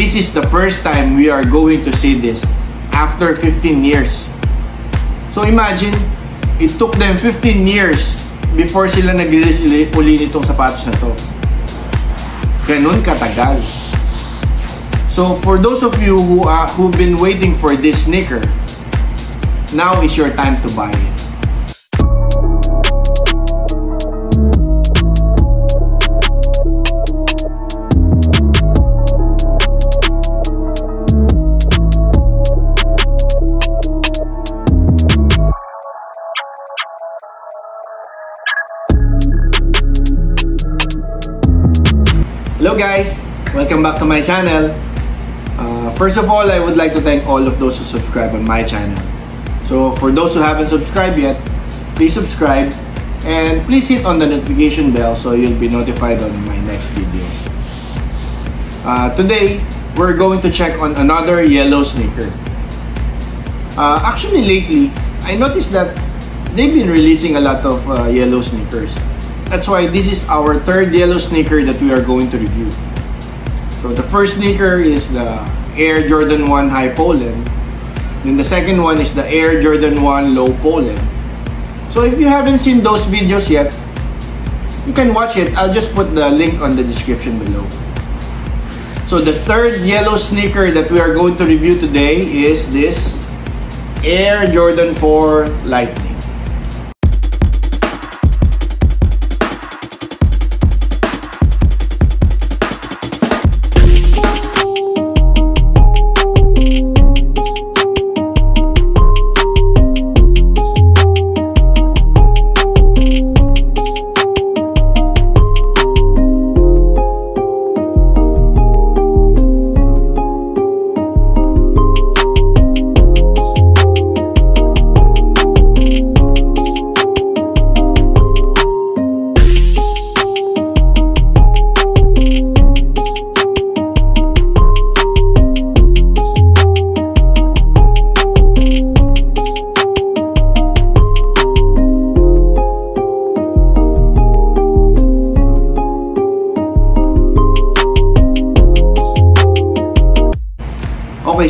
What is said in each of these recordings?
This is the first time we are going to see this after 15 years. So imagine, it took them 15 years before sila nag-release uli nitong sapatos na to. Ganun katagal. So for those of you who've been waiting for this sneaker, now is your time to buy it. Hello guys, welcome back to my channel. First of all, I would like to thank all of those who subscribe on my channel. So for those who haven't subscribed yet, please subscribe and please hit on the notification bell so you'll be notified on my next videos. Today, we're going to check on another yellow sneaker. Actually lately, I noticed that they've been releasing a lot of yellow sneakers. That's why this is our third yellow sneaker that we are going to review. So the first sneaker is the Air Jordan 1 High Pollen. Then the second one is the Air Jordan 1 Low Pollen. So if you haven't seen those videos yet, you can watch it. I'll just put the link on the description below. So the third yellow sneaker that we are going to review today is this Air Jordan 4 Lightning.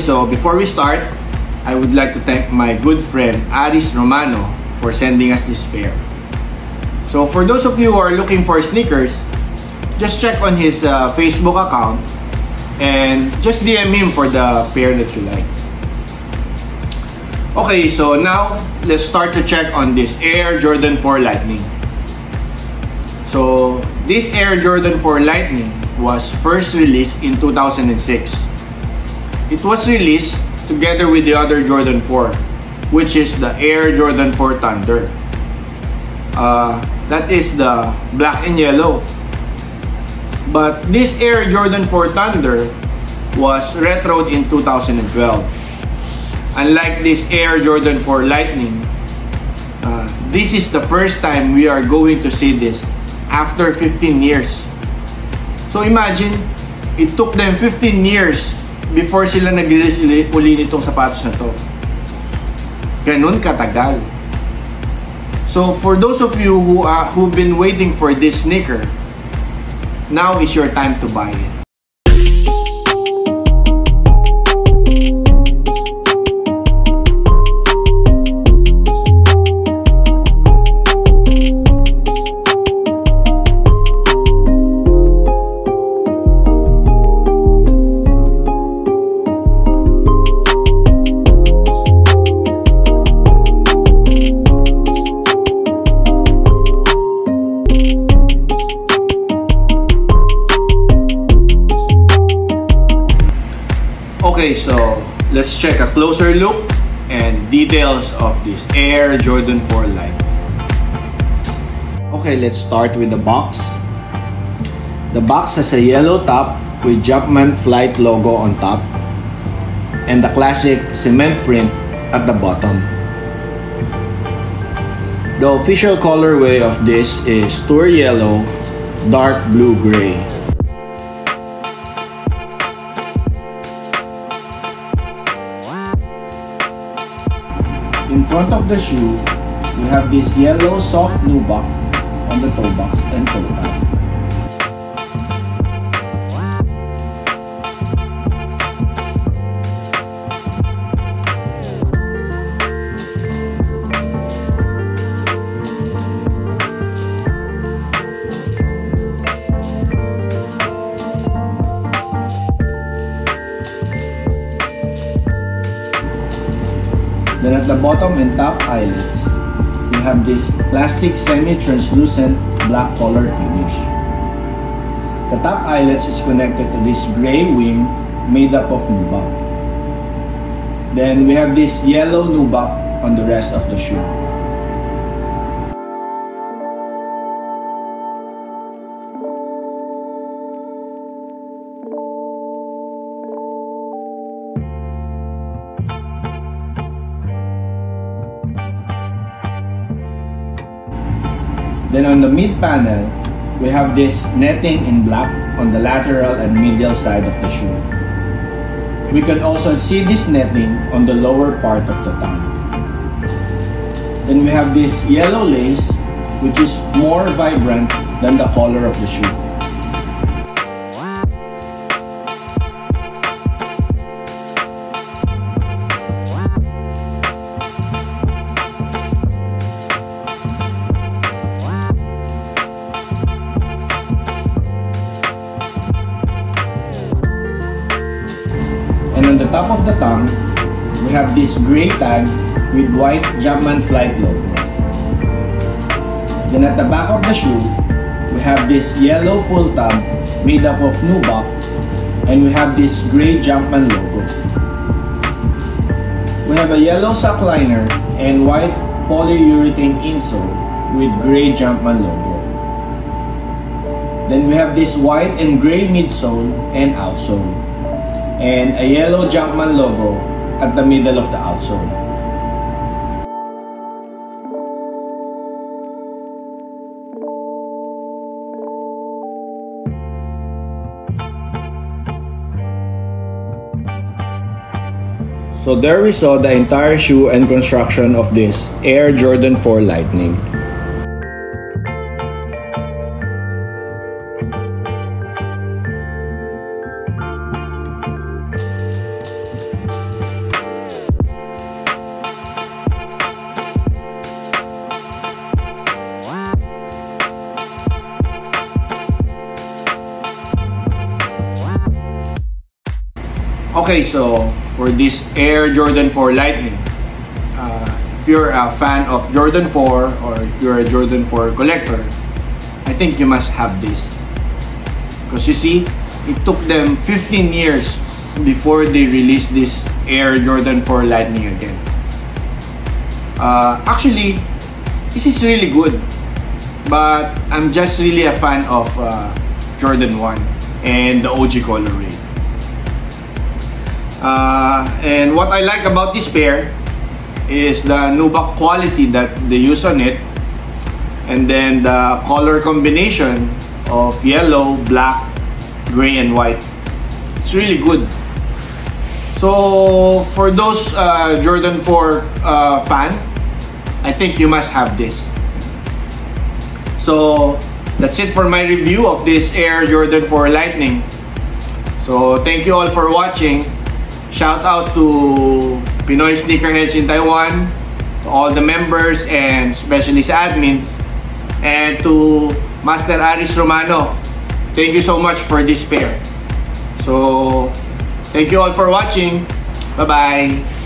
So before we start, I would like to thank my good friend Aris Romano for sending us this pair. So for those of you who are looking for sneakers, just check on his Facebook account and just DM him for the pair that you like. Okay, so now let's start to check on this Air Jordan 4 Lightning. So this Air Jordan 4 Lightning was first released in 2006. It was released together with the other Jordan 4, which is the Air Jordan 4 Thunder. That is the black and yellow. But this Air Jordan 4 Thunder was retroed in 2012. Unlike this Air Jordan 4 Lightning, this is the first time we are going to see this after 15 years. So imagine, it took them 15 years before sila nag-release uli nitong sapatos na to. Ganun katagal. So for those of you who've been waiting for this sneaker, now is your time to buy it. Okay, so let's check a closer look and details of this Air Jordan 4 Lightning. Okay, let's start with the box. The box has a yellow top with Jumpman Flight logo on top and the classic cement print at the bottom. The official colorway of this is Tour Yellow, Dark Blue Gray. In front of the shoe, we have this yellow soft nubuck on the toe box and toe pad. Then at the bottom and top eyelets, we have this plastic semi-translucent black color finish. The top eyelets is connected to this gray wing made up of nubuck. Then we have this yellow nubuck on the rest of the shoe. Then on the mid panel, we have this netting in black on the lateral and medial side of the shoe. We can also see this netting on the lower part of the tongue. Then we have this yellow lace, which is more vibrant than the color of the shoe. On the top of the tongue, we have this gray tag with white Jumpman Flight logo. Then at the back of the shoe, we have this yellow pull tab made up of nubuck, and we have this gray Jumpman logo. We have a yellow sock liner and white polyurethane insole with gray Jumpman logo. Then we have this white and gray midsole and outsole, and a yellow Jumpman logo at the middle of the outsole. So there we saw the entire shoe and construction of this Air Jordan 4 Lightning. Okay, so for this Air Jordan 4 Lightning, if you're a fan of Jordan 4 or if you're a Jordan 4 collector, I think you must have this. Because you see, it took them 15 years before they released this Air Jordan 4 Lightning again. Actually, this is really good. But I'm just really a fan of Jordan 1 and the OG colorway. And what I like about this pair is the nubuck quality that they use on it, and then the color combination of yellow, black, gray, and white. It's really good. So for those Jordan 4 fan, I think you must have this. So that's it for my review of this Air Jordan 4 Lightning. So thank you all for watching. Shout out to Pinoy Sneakerheads in Taiwan, to all the members and especially sa admins, and to Master Aris Romano. Thank you so much for this pair. So, thank you all for watching. Bye-bye.